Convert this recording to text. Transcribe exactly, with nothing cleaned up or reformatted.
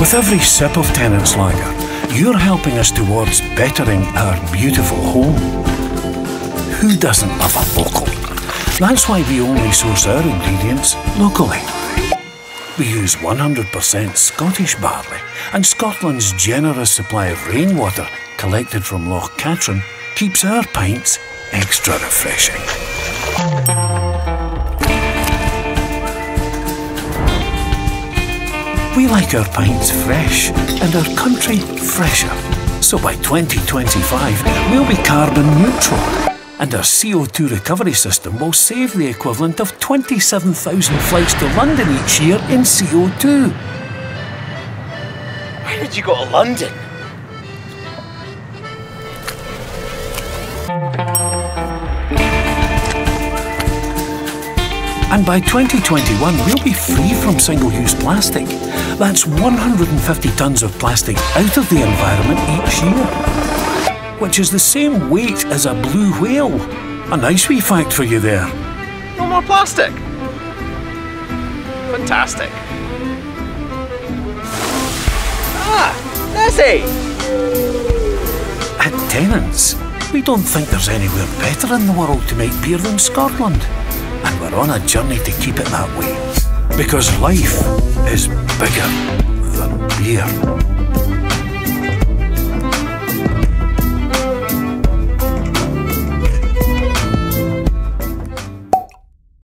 With every sip of Tennent's lager, you're helping us towards bettering our beautiful home. Who doesn't love a bocal? That's why we only source our ingredients locally. We use one hundred percent Scottish barley, and Scotland's generous supply of rainwater collected from Loch Katrine keeps our pints extra refreshing. We like our pints fresh and our country fresher. So by twenty twenty-five, we'll be carbon neutral, and our C O two recovery system will save the equivalent of twenty-seven thousand flights to London each year in C O two. Why did you go to London? And by twenty twenty-one, we'll be free from single-use plastic. That's one hundred fifty tonnes of plastic out of the environment each year, which is the same weight as a blue whale. A nice wee fact for you there. No more plastic. Fantastic. Ah, that's it. At Tennent's, we don't think there's anywhere better in the world to make beer than Scotland. And we're on a journey to keep it that way, because life is bigger than beer.